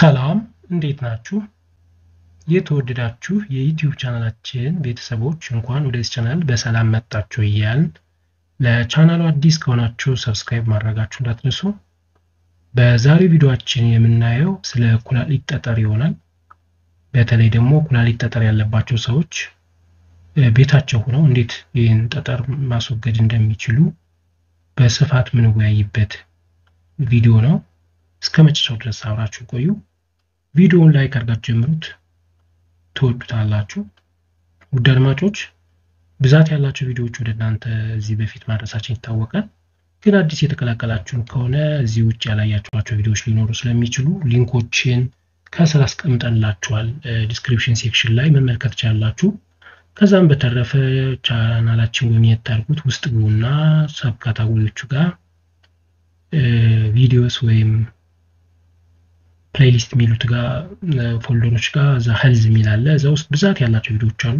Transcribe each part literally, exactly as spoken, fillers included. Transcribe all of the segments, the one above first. ሰላም እንዴት ናችሁ የተወደዳችሁ የዩቲዩብ ቻናላችን ቤተሰቦች እንኳን ወደ this ቻናል በሰላም መጣችሁ ይያል ለቻናሉ አዲስ ከሆናችሁ ሰብስክራይብ ማድረጋችሁ እንዳትረሱ በዛሬው ቪዲዮአችን የምናየው ስለ ኩላሊት ጠጠር ይሆናል በተለይ ደግሞ ኩላሊት ጠጠር ያለባቸው ሰዎች ቤታቸው ሆነው እንዴት ይሄን ጠጠር ማስወገድ እንደሚችሉ በስፋት ምንወያይበት ቪዲዮ ነው እስከመጨረሻው ድረስ አብራችሁ ቆዩ ቪዲዮውን ላይክ አድርጋችሁ ጀምሩት ተወዱታላችሁ ውድ አድማጮች ብዛት ያላችሁ ቪዲዮዎች ወደ እናንተ እዚህ በፊት ማድረሳችን ይታወቃል ግን አዲስ የተከላከላችሁ ከሆነ እዚህ ውጭ ያላያችሁዋቸው ቪዲዮዎች ሊኖሩ ስለሚችሉ ሊንኮችን ከስራ አስቀምጠንላችኋል ዲስክሪፕሽን ሴክሽን ላይ መመልከት ትችላላችሁ ከዛም በተረፈ ቻናላችን ወይም የታርጉት ውስጥ ጉና ሳብ ካታጎሪዎቹ ጋር ቪዲዮስ ወይም ፕሌሊስት ሚሉት ጋር ፎልደሮች ጋር ዛ ሄልዝ ሚላለ ዛ ውስጥ ብዛት ያላችሁ ቪዲዮዎች አሉ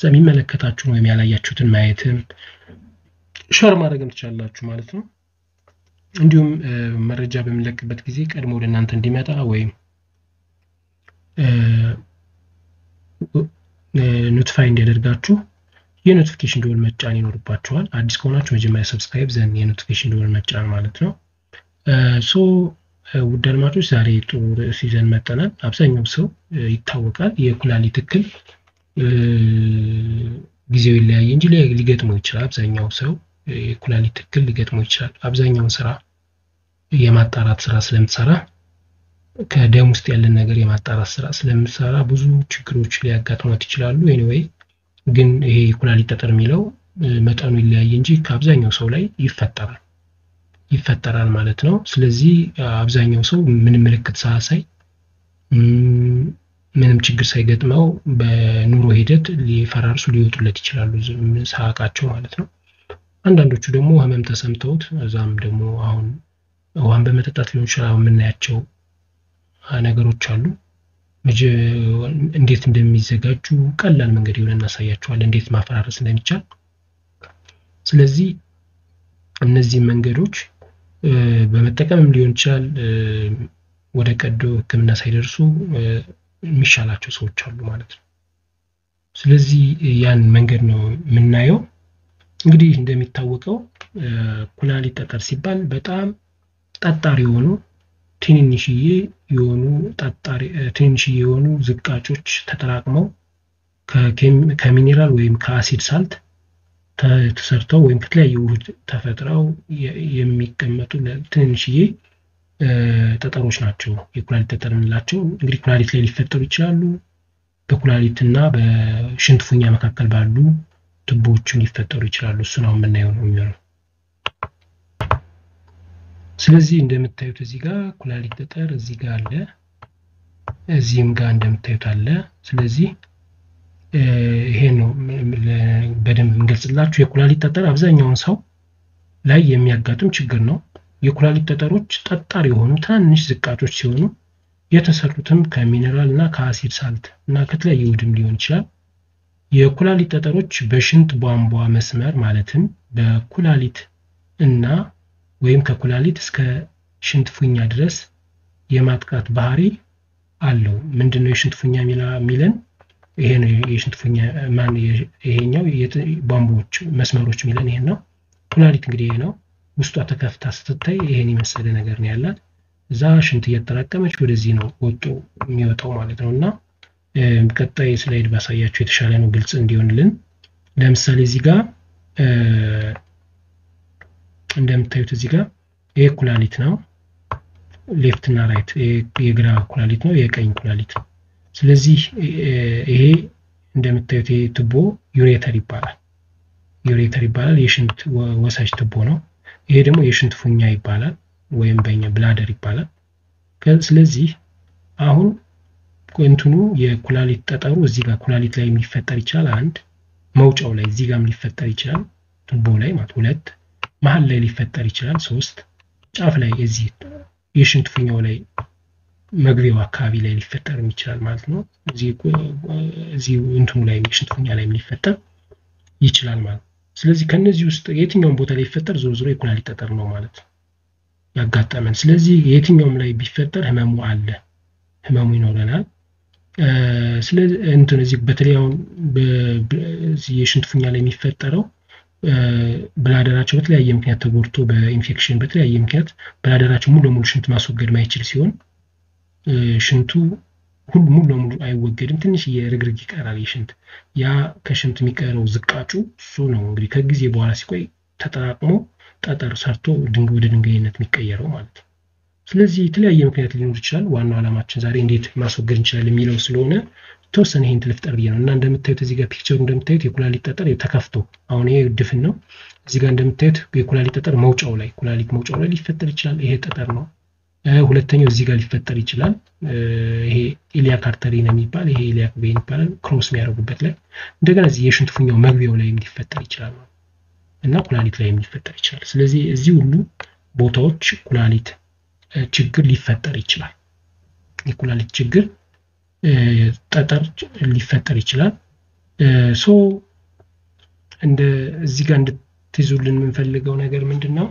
ዛ የሚመለከታችሁ ወይም ያላያችሁትን ማየትም ሼር ማድረግም ትችላላችሁ ማለት ነው እንዲሁም መረጃ በሚለቀበት ጊዜ ቀድሞ ለእናንተ እንዲመጣ ወይም ኖቲፋይ እንዲደርጋችሁ የኖቲፊኬሽን ደወል መጫን ይኖርባችኋል አዲስ ከሆናችሁ መጀመሪያ ሰብስክራይብ ዘን የኖቲፊኬሽን ደወል መጫን ማለት ነው ሶ ውድ አድማጮች ዛሬ ጦር ሲዘን መጣናል አብዛኛው ሰው ይታወቃል የኩላሊት እክል ጊዜው ላይ እንጂ ሊገጥመው ይችላል አብዛኛው ሰው የኩላሊት እክል ሊገጥመው ይችላል አብዛኛው ስራ የማጣራት ስራ ስለምትሰራ ከደም ውስጥ ያለን ነገር የማጣራት ስራ ስለምትሰራ ብዙ ችግሮች ሊያጋጥሙት ይችላሉ ኤኒዌይ ግን ይሄ ኩላሊት ጠጠር ሚለው መጠኑ ላይ እንጂ ከአብዛኛው ሰው ላይ ይፈጠራል ይፈጠራል ማለት ነው ስለዚህ አብዛኛው ሰው ምን ምልክት ሳሳይ ምንም ችግር ሳይገጥመው በኑሮ ሂደት ሊፈራርሱ ሊወጡለት ይችላሉ ሳቃቸው ማለት ነው አንዳንዶቹ ደግሞ ህመም ተሰምተውት እዛም ደግሞ አሁን ውሃን በመጠጣት ሊሆን ይችላል ምንያቸው ነገሮች አሉ እንዴት እንደሚዘጋጁ ቀላል መንገድ ይሆነና ሳያያችኋል እንዴት ማፈራረስ እንደሚቻል ስለዚህ እነዚህ መንገዶች በመጠቀም ሊሆን ይችላል ወደ ቀዶ ህክምና ሳይደርሱ የሚሻላቸው ሰዎች አሉ ማለት ነው ስለዚህ ያን መንገድ ነው ምናየው እንግዲህ እንደሚታወቀው ኩላሊት ጠጠር ሲባል በጣም ጠጣሪ ሆኖ ትንንሽዬ የሆኑ ጠጣሪ ትንንሽዬ የሆኑ ዝቃጮች ተጠራቅመው ከሚኒራል ወይም ከአሲድ ሳልት ተሰርተው ወይም ከተለያየ ውህድ ተፈጥራው የሚቀመጡ ለትንንሽዬ ጠጠሮች ናቸው የኩላሊት ጠጠር እንላቸው እንግዲህ ኩላሊት ላይ ሊፈጠሩ ይችላሉ በኩላሊትና በሽንት ፉኛ መካከል ባሉ ቱቦዎችን ሊፈጠሩ ይችላሉ እሱን አሁን ምን አይሆን የሚሆነው ስለዚህ እንደምታዩት እዚህ ጋር ኩላሊት ጠጠር እዚህ ጋር አለ እዚህም ጋር እንደምታዩት አለ ስለዚህ ይሄ ነው በደንብ እንገልጽላችሁ የኩላሊት ጠጠር አብዛኛው ሰው ላይ የሚያጋጥም ችግር ነው የኩላሊት ጠጠሮች ጠጣሪ ሆኑ ትንሽ ዝቃጮች ሲሆኑ የተሰሩትም ከሚነራልና ከአሲድ ሳልት እና ከተለያየ ውህድም ሊሆን ይችላል የኩላሊት ጠጠሮች በሽንት ቧንቧ መስመር ማለትም በኩላሊት እና ወይም ከኩላሊት እስከ ሽንት ፉኛ ድረስ የማጥቃት ባህሪ አለው ምንድነው የሽንት ፉኛ ሚላን ይሄ ነው የሽንት ፉኛ ማን ይሄኛው የቧንቧዎች መስመሮች ሚለን ይሄ ነው ኩላሊት እንግዲህ ይሄ ነው ውስጧ ተከፍታ ስትታይ ይሄን ይመስል ነገር ነው ያላት እዛ ሽንት እየተራቀመች ወደዚህ ነው ወጡ የሚወጣው ማለት ነውና በቀጣይ ስላይድ ባሳያችሁ የተሻለ ነው ግልጽ እንዲሆንልን ለምሳሌ እዚህ ጋር እንደምታዩት እዚህ ጋር ይሄ ኩላሊት ነው ሌፍት እና ራይት የግራ ኩላሊት ነው የቀኝ ኩላሊት ነው ስለዚህ ይሄ እንደምታዩት ቱቦ ዩሬተር ይባላል ዩሬተር ይባላል የሽንት ወሳጅ ቱቦ ነው ይሄ ደግሞ የሽንት ፉኛ ይባላል ወይም በእኛ ብላደር ይባላል ስለዚህ አሁን እንትኑ የኩላሊት ጠጠሩ እዚህ ጋር ኩላሊት ላይ የሚፈጠር ይችላል አንድ መውጫው ላይ እዚህ ጋርም ሊፈጠር ይችላል ቱቦ ላይ ማለት ሁለት መሃል ላይ ሊፈጠር ይችላል ሶስት ጫፍ ላይ እዚህ የሽንት ፉኛው ላይ መግቢያው አካባቢ ላይ ሊፈጠር ይችላል ማለት ነው እዚህ እዚህ እንትሙ ላይ ሽንት ፉኛ ላይ ሊፈጠር ይችላል ማለት ስለዚህ ከነዚህ ውስጥ የትኛው ቦታ ላይ ሊፈጠር ዞሮ ዞሮ የኩላሊት ጠጠር ነው ማለት ያጋጠመን ስለዚህ የትኛው ላይ ቢፈጠር ህመሙ አለ ሕማሙ ይኖረናል ስለዚህ እንትን እዚህ በተለያዩ የሽንትፉኛ ላይ የሚፈጠረው ብላደራቸው በተለያየ ምክንያት ተጎርቶ በኢንፌክሽን በተለያየ ምክንያት ብላደራቸው ሙሉ ሙሉ ሽንት ማስወገድ ማይችል ሲሆን ሽንቱ ሁሉ ሙሉ ሙሉ አይወገድም ትንሽ የርግርግ ይቀራል የሽንት ያ ከሽንት የሚቀረው ዝቃጩ እሱ ነው እንግዲህ ከጊዜ በኋላ ሲቆይ ተጠራቅሞ ጠጠር ሰርቶ ድንግ ወደ ድንጋይነት የሚቀየረው ማለት ነው ስለዚህ የተለያየ ምክንያት ሊኖር ይችላል ዋናው አላማችን ዛሬ እንዴት ማስወገድ እንችላለን የሚለው ስለሆነ ተወሰነ ይሄን ልፍጠር ይየው እና እንደምታዩት እዚህ ጋር ፒክቸሩ እንደምታዩት የኩላሊት ጠጠር የተከፍቶ አሁን ይሄ ድፍን ነው እዚህ ጋር እንደምታዩት የኩላሊት ጠጠር መውጫው ላይ ኩላሊት መውጫው ላይ ሊፈጠር ይችላል ይሄ ጠጠር ነው ሁለተኛው እዚህ ጋር ሊፈጠር ይችላል ይሄ ኢሊያክ አርተሪ ነው የሚባል ይሄ ኢሊያክ ቬን ይባላል ክሮስ የሚያደርጉበት ላይ እንደገና እዚህ የሽንት ፉኛው መግቢያው ላይም ሊፈጠር ይችላል እና ኩላሊት ላይም ሊፈጠር ይችላል ስለዚህ እዚህ ሁሉ ቦታዎች ኩላሊት ችግር ሊፈጠር ይችላል የኩላሊት ችግር ጠጠር ሊፈጠር ይችላል ሶ እንደ እዚህ ጋር እንድትይዙልን ምንፈልገው ነገር ምንድነው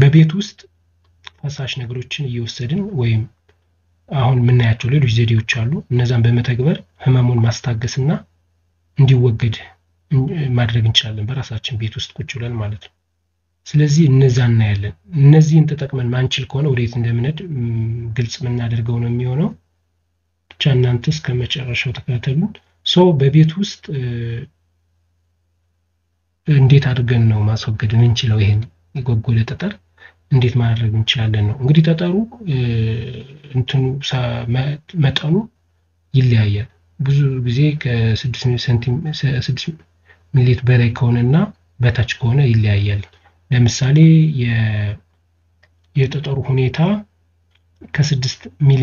በቤት ውስጥ ፈሳሽ ነገሮችን እየወሰድን ወይም አሁን ምን ያያቸው ሌሎች ዘዴዎች አሉ እነዛን በመተግበር ህመሙን ማስታገስና እንዲወገድ ማድረግ እንችላለን በራሳችን ቤት ውስጥ ቁጭ ብለን ማለት ነው ስለዚህ እነዛን እናያለን እነዚህን ተጠቅመን ማንችል ከሆነ ወዴት እንደምንሄድ ግልጽ ምን አድርገው ነው የሚሆነው ብቻ እናንተ እስከመጨረሻው ተከታተሉ ሰው በቤት ውስጥ እንዴት አድርገን ነው ማስወገድ እንችላለን ይሄን የጎጎለ ጠጠር እንዴት ማድረግ እንችላለን ነው እንግዲህ ጠጠሩ እንትኑ መጠኑ ይለያያል ብዙ ጊዜ ከ6 ሴንቲሜትር ስድስት ሚሊ በላይ ከሆነና በታች ከሆነ ይለያያል ለምሳሌ የ የጠጠሩ ሁኔታ ከ6 ሚሊ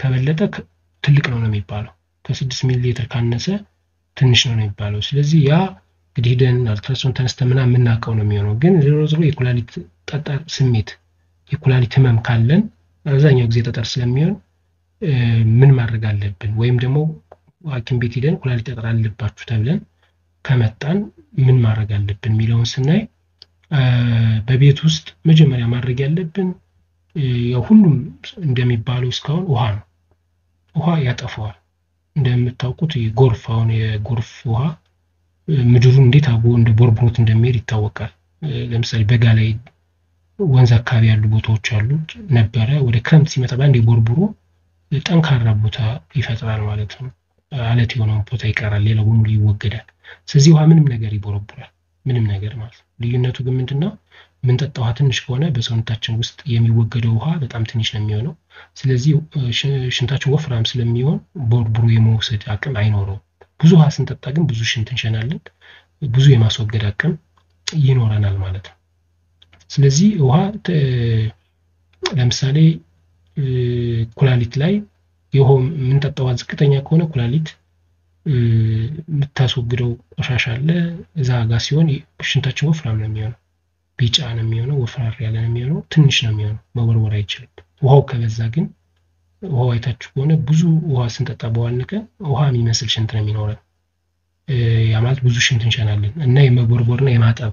ከበለጠ ትልቅ ነው ነው የሚባለው ከ6 ሚሊ ካነሰ ትንሽ ነው ነው የሚባለው ስለዚህ ያ ግዲደን አልትራሶን ተነስተምና ምናቀው ነው የሚሆነው ግን ዜሮ ዜሮ የኩላሊት ጠጠር ስሜት የኩላሊት ህመም ካለን አብዛኛው ጊዜ ጠጠር ስለሚሆን ምን ማድረግ አለብን ወይም ደግሞ ሐኪም ቤት ሄደን ኩላሊት ጠጠር አለባችሁ ተብለን ከመጣን ምን ማድረግ አለብን ሚለውን ስናይ በቤት ውስጥ መጀመሪያ ማድረግ ያለብን ያው ሁሉም እንደሚባለው ስካውን ውሃ ነው ውሃ ያጠፋዋል እንደምታውቁት የጎርፋውን የጎርፍ ውሃ ምድሩን እንዴት አቦ እንደ ቦርቦት እንደሚሄድ ይታወቃል ለምሳሌ በጋ ላይ ወንዝ አካባቢ ያሉ ቦታዎች አሉ ነበረ ወደ ክረምት ሲመጣ ባንዴ ቦርቦሮ ጠንካራ ቦታ ይፈጥራል ማለት ነው አለት የሆነው ቦታ ይቀራል ሌላው ሁሉ ይወገዳል ስለዚህ ውሃ ምንም ነገር ይቦርቦራል ምንም ነገር ማለት ልዩነቱ ግን ምንድነው ምንጠጣው ውሃ ትንሽ ከሆነ በሰውነታችን ውስጥ የሚወገደው ውሃ በጣም ትንሽ ነው የሚሆነው ስለዚህ ሽንታችን ወፍራም ስለሚሆን ቦርቦሮ የመውሰድ አቅም አይኖርም ብዙ ውሃ ስንጠጣ ግን ብዙ ሽንት እንሸናለን ብዙ የማስወገድ አቅም ይኖረናል ማለት ነው ስለዚህ ውሃ ለምሳሌ ኩላሊት ላይ የሆም ምን ተጣጣው ዝቅተኛ ከሆነ ኩላሊት ምታስወግደው ቆሻሻ አለ እዛ ጋር ሲሆን ሽንታችን ወፍራም ነው የሚሆነው ቢጫ ነው የሚሆነው ወፍራም ያለ ነው የሚሆነው ትንሽ ነው የሚሆነው መወርወር አይችልም ውሃው ከበዛ ግን ውሃው አይታችሁ ሆነ ብዙ ውሃ ስንጠጣ በኋላነከ ውሃ የሚመስል ሽንት ነው የሚኖረው ያ ማለት ብዙ ሽንት እንሸናለን እና የመቦርቦርና የማጠብ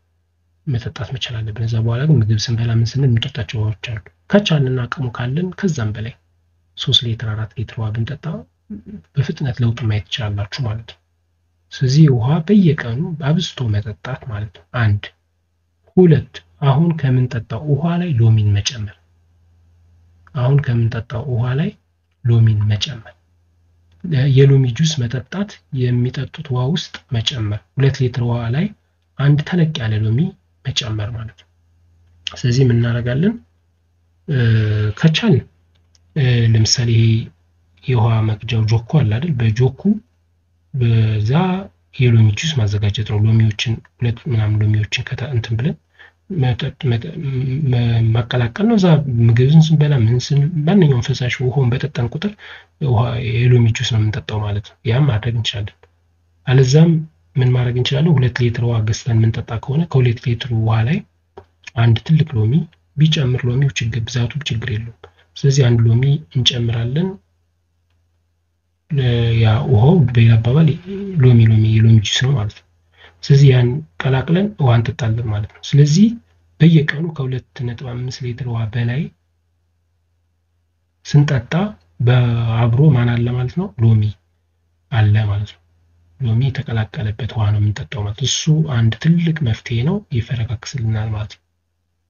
መጠጣት መቻል አለብን እዛ በኋላ ግን ምግብ ስንበላ ምን ስንል ምንጠጣቸው ውሃዎች አሉ ከቻልና አቅሙ ካለን ከዛም በላይ ሶስት ሊትር አራት ሊትር ውሃ ብንጠጣ በፍጥነት ለውጥ ማየት ይችላልላችሁ ማለት ነው ስለዚህ ውሃ በየቀኑ አብዝቶ መጠጣት ማለት ነው አንድ ሁለት አሁን ከምንጠጣው ውሃ ላይ ሎሚን መጨመር አሁን ከምንጠጣው ውሃ ላይ ሎሚን መጨመር የሎሚ ጁስ መጠጣት የሚጠጡት ውሃ ውስጥ መጨመር ሁለት ሊትር ውሃ ላይ አንድ ተለቅ ያለ ሎሚ መጨመር ማለት ነው ስለዚህ ምን እናረጋለን ከቻል ለምሳሌ የውሃ መቅጃው ጆኩ አለ አይደል በጆኩ በዛ የሎሚ ጁስ ማዘጋጀት ነው ሎሚዎችን ሁለት ምናምን ሎሚዎችን ከታ እንትን ብለን መቀላቀል ነው ምግብን ስንበላ ምን ስንበላኛው ፈሳሽ ውሃን በተጠን ቁጥር ውሃ የሎሚ ጁስ ነው የምንጠጣው ማለት ነው ያም ማድረግ እንችላለን አለዛም ምን ማድረግ እንችላለን ሁለት ሊትር ውሃ ገዝተን የምንጠጣ ከሆነ ከሁለት ሊትር ውሃ ላይ አንድ ትልቅ ሎሚ ቢጨምር ሎሚው ችግር ብዛቱ ችግር የለው ስለዚህ አንድ ሎሚ እንጨምራለን ያ ውሃው በላባባሊ ሎሚ ሎሚ ሎሚ ጁስ ነው ማለት ነው ስለዚህ ያን ቀላቅለን ውሃን ተጣለን ማለት ነው ስለዚህ በየቀኑ ከ2.5 ሊትር ውሃ በላይ ስንጠጣ በአብሮ ማን አለ ማለት ነው ሎሚ አለ ማለት ነው ሎሚ ተቀላቀለበት ውሃ ነው የምንጠጣው ማለት እሱ አንድ ትልቅ መፍትሄ ነው ይፈረካክስልናል ማለት ነው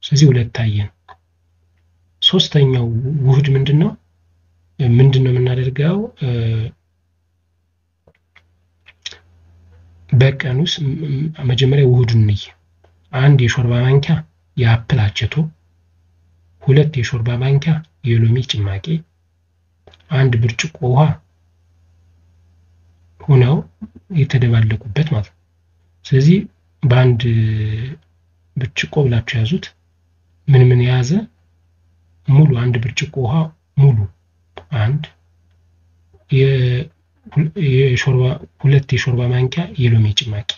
ስለዚህ ሁለታየን ሶስተኛው ውህድ ምንድነው ምንድነው የምናደርገው በቀኑስ መጀመሪያ ውህዱን ነይ አንድ የሾርባ ማንኪያ የአፕል አቸቶ ሁለት የሾርባ ማንኪያ የሎሚ ጭማቂ አንድ ብርጭቆ ውሃ ሆነው የተደባለቁበት ማለት ስለዚህ በአንድ ብርጭቆ ብላችሁ ያዙት ምን ምን ያዘ ሙሉ አንድ ብርጭቆ ውሃ ሙሉ አንድ የ የሾርባ ሁለት የሾርባ ማንኪያ የሎሚ ጭማቂ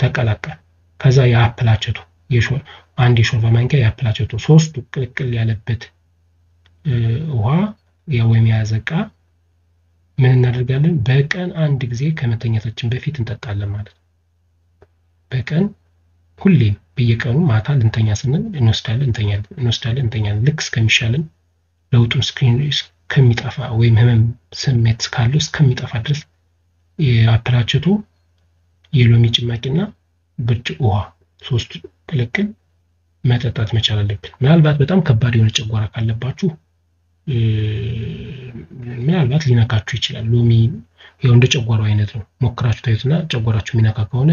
ተቀላቀለ ከዛ የአፕል አቸቶ የሾር አንድ የሾርባ ማንኪያ የአፕል አቸቶ ሶስቱ ቅልቅል ያለበት ውሃ የወይም ያዘቃ ምን እናደርጋለን በቀን አንድ ጊዜ ከመተኛታችን በፊት እንጠጣለን ማለት በቀን ሁሌ በየቀኑ ማታ እንተኛ ስንል እንወስዳለን እንተኛለን እንወስዳለን እንተኛለን ልክ እስከሚሻለን ለውጡን ስክሪን ከሚጣፋ ወይ ምንም ስሜት ካለው እስከሚጣፋ ድረስ የአፕል አቸቶ የሎሚ ጭማቂና ብርጭቆ ውሃ ሶስት ቅልቅል መጠጣት መቻል አለብን ምናልባት በጣም ከባድ የሆነ ጨጓራ ካለባችሁ ምናልባት ሊነካችሁ ይችላል ሎሚ ያው እንደ ጨጓራው አይነት ነው ሞክራችሁ ታዩትና ጨጓራችሁ ሚነካ ከሆነ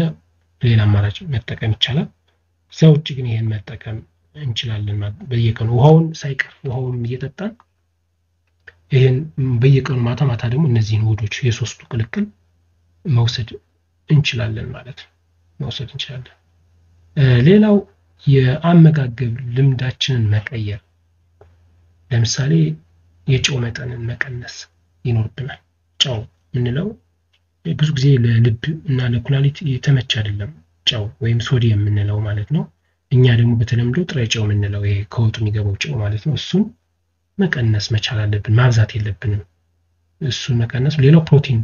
ሌላ አማራጭ መጠቀም ይቻላል ሰው እጭ ግን ይሄን መጠቀም እንችላለን በየቀኑ ውሃውን ሳይቀር ውሃውን እየጠጣን ይሄን በየቀኑ ማታ ማታ ደግሞ እነዚህን ውዶች የሶስቱ ቅልቅል መውሰድ እንችላለን ማለት ነው መውሰድ እንችላለን ሌላው የአመጋገብ ልምዳችንን መቀየር ለምሳሌ የጨው መጠንን መቀነስ ይኖርብናል ጨው ምንለው ብዙ ጊዜ ለልብ እና ለኩላሊት የተመቸ አይደለም ጨው ወይም ሶዲየም ምንለው ማለት ነው እኛ ደግሞ በተለምዶ ጥሬ ጨው ምንለው ይሄ ከወጡ የሚገባው ጨው ማለት ነው እሱን መቀነስ መቻል አለብን ማብዛት የለብንም እሱ መቀነስ ሌላው ፕሮቲን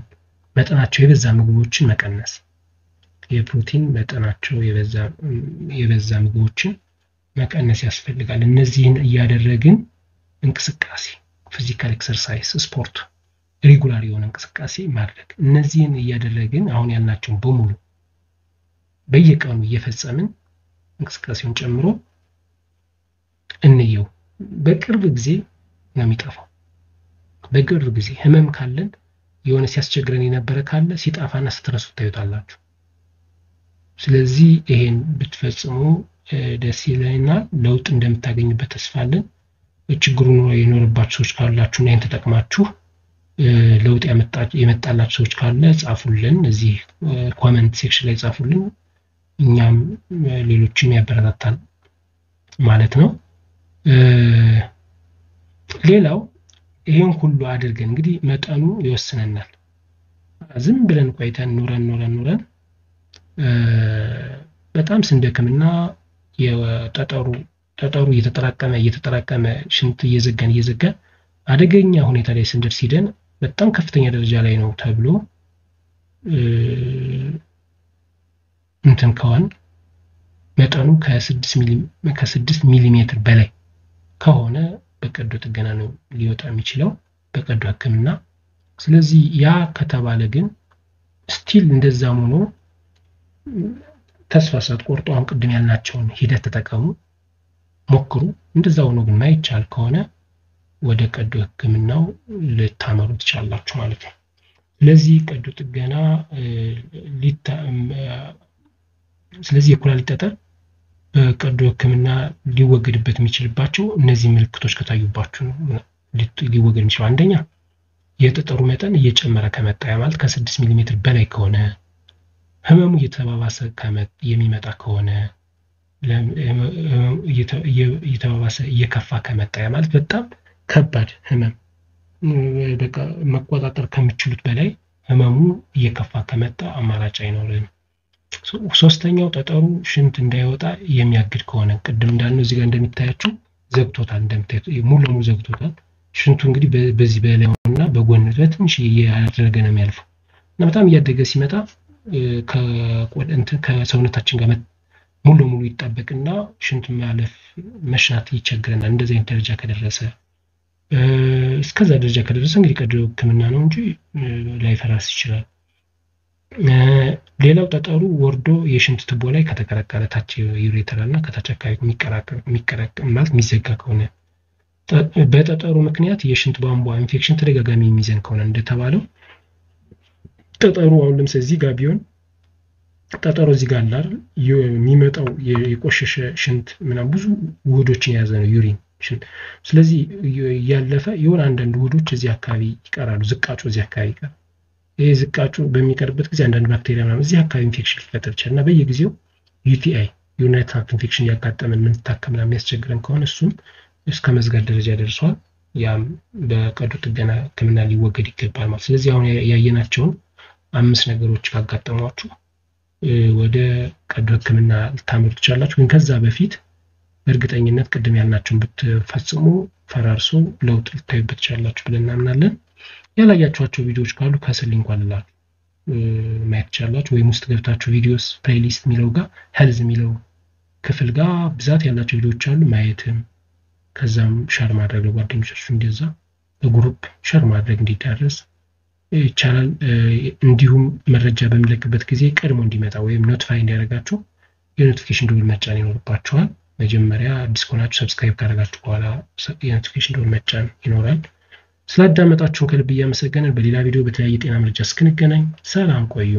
መጠናቸው የበዛ ምግቦችን መቀነስ የፕሮቲን መጠናቸው የበዛ የበዛ ምግቦችን መቀነስ ያስፈልጋል እነዚህን ያደረግን እንቅስቃሴ ፊዚካል ኤክሰርሳይዝ ስፖርት ሬጉላር የሆነ እንቅስቃሴ ማድረግ እነዚህን ያደረግን አሁን ያልናቸው በሙሉ በየቀኑ እየፈጸምን እንቅስቃሴውን ጨምሮ እንየው በቅርብ ጊዜ ነው የሚጣፋው በቅርብ ጊዜ ህመም ካለን የሆነ ሲያስቸግረን የነበረ ካለ ሲጣፋና ስትረሱ ታዩታላችሁ ስለዚህ ይሄን ብትፈጽሙ ደስ ይለና ለውጥ እንደምታገኙበት ተስፋ አለን እችግሩን የኖርባችሁ ሰዎች ካላችሁ እና እንት ተጠቅማችሁ ለውጥ ያመጣችሁ የመጣላችሁ ሰዎች ካለ ጻፉልን እዚህ ኮሜንት ሴክሽን ላይ ጻፉልን እኛም ሌሎችም ያበረታታል ማለት ነው ሌላው ይሄን ሁሉ አድርገን እንግዲህ መጠኑ ይወስነናል ዝም ብለን ቆይተን ኑረን ኑረን ኑረን በጣም ስንደክምና የጠጠሩ ጠጠሩ እየተጠራቀመ እየተጠራቀመ ሽንት እየዘጋን እየዘጋን አደገኛ ሁኔታ ላይ ስንደርስ ይደን በጣም ከፍተኛ ደረጃ ላይ ነው ተብሎ እንትን ከሆነ መጠኑ ከ6 ሚሊ ከ6 ሚሊ ሜትር በላይ ከሆነ በቀዶ ጥገና ነው ሊወጣ የሚችለው በቀዶ ህክምና ስለዚህ ያ ከተባለ ግን ስቲል እንደዛም ሆኖ ተስፋሳት ቆርጦ አንቀድም ያልናቸውን ሂደት ተጠቀሙ ሞክሩ እንደዛው ነው ግን ማይቻል ከሆነ ወደ ቀዶ ህክምናው ለታመሩ ትቻላችሁ ማለት ነው ስለዚህ ቀዶ ጥገና ሊታ ስለዚህ የኩላሊት ጠጠር በቀዶ ህክምና ሊወገድበት የሚችልባቸው እነዚህ ምልክቶች ከታዩባችሁ ሊወገድ የሚችል አንደኛ የጠጠሩ መጠን እየጨመረ ከመጣ ማለት ከ6 ሚሊ ሜትር በላይ ከሆነ ህመሙ እየተባባሰ ከመጣ የሚመጣ ከሆነ እየተባባሰ እየከፋ ከመጣ ማለት በጣም ከባድ ህመም በቃ መቆጣጠር ከመችሉት በላይ ህመሙ እየከፋ ከመጣ አማራጭ አይኖርም ሶስተኛው ጠጠሩ ሽንት እንዳይወጣ የሚያግድ ከሆነ ቅድም እንዳልነው እዚህ ጋር እንደምታያችሁ ዘግቶታል እንደምታዩት ሙሉ ሙሉ ዘግቶታል ሽንቱ እንግዲህ በዚህ በላይውና በጎን ትንሽ ያደረገ ነው የሚያልፈው እና በጣም ያደገ ሲመጣ ከቆንተ ከሰውነታችን ጋር ሙሉ ሙሉ ይጣበቅና ሽንት ማለፍ መሽናት ይቸገረና እንደዚህ አይነት ደረጃ ከደረሰ እስከዛ ደረጃ ከደረሰ እንግዲህ ቀዶ ህክምና ነው እንጂ ላይፈራስ ይችላል ሌላው ጠጠሩ ወርዶ የሽንት ትቦ ላይ ከተከረከረ ታች ዩሬተራልና ከታች አካባቢ የሚቀራቀር የሚቀራቀር ማለት የሚዘጋ ከሆነ በጠጠሩ ምክንያት የሽንት ቧንቧ ኢንፌክሽን ተደጋጋሚ የሚዘን ከሆነ እንደተባለው ጠጠሩ አሁን ለምሳሌ እዚህ ጋር ቢሆን ጠጠሩ እዚህ ጋር አለ አይደል የሚመጣው የቆሸሸ ሽንት ምናምን ብዙ ውህዶችን ያዘ ነው ዩሪን ሽንት ስለዚህ ያለፈ ይሁን አንዳንድ ውህዶች እዚህ አካባቢ ይቀራሉ ዝቃጩ እዚህ አካባቢ ይቀራል ይሄ ዝቃጩ በሚቀርበት ጊዜ አንዳንድ ባክቴሪያ ምናምን እዚህ አካባቢ ኢንፌክሽን ሊፈጠር ይችላልና በየጊዜው ዩቲአይ ዩናይትድ ትራክ ኢንፌክሽን ያጋጠመን ምን ተካከምና የሚያስቸግረን ከሆነ እሱም እስከ መዝጋት ደረጃ ደርሷል ያም በቀዶ ጥገና ህክምና ሊወገድ ይገባል ማለት ስለዚህ አሁን ያየናቸው አምስት ነገሮች ካጋጠሟችሁ ወደ ቀዶ ህክምና ልታመሩ ትችላላችሁ ግን ከዛ በፊት እርግጠኝነት ቀደም ያልናችሁን ብትፈጽሙ ፈራርሶ ለውጥ ልታዩበት ትችላላችሁ ብለን እናምናለን ያላያችኋቸው ቪዲዮዎች ካሉ ከስል ሊንኳን ላላችሁ ማየት ትችላላችሁ ወይም ውስጥ ገብታችሁ ቪዲዮስ ፕሌሊስት የሚለው ጋር ሄልዝ የሚለው ክፍል ጋር ብዛት ያላችሁ ቪዲዮዎች አሉ ማየትም ከዛም ሼር ማድረግ ለጓደኞቻችሁ እንደዛ በግሩፕ ሼር ማድረግ እንዲዳረስ ቻናል እንዲሁም መረጃ በሚለቅበት ጊዜ ቀድሞ እንዲመጣ ወይም ኖቲፋይ እንዲያደርጋችሁ የኖቲፊኬሽን ደወል መጫን ይኖርባችኋል መጀመሪያ አዲስ ከሆናችሁ ሰብስክራይብ ካደረጋችሁ በኋላ የኖቲፊኬሽን ደወል መጫን ይኖራል ስላዳመጣችሁን ከልብ እያመሰገንን በሌላ ቪዲዮ በተለያየ ጤና መረጃ እስክንገናኝ ሰላም ቆዩ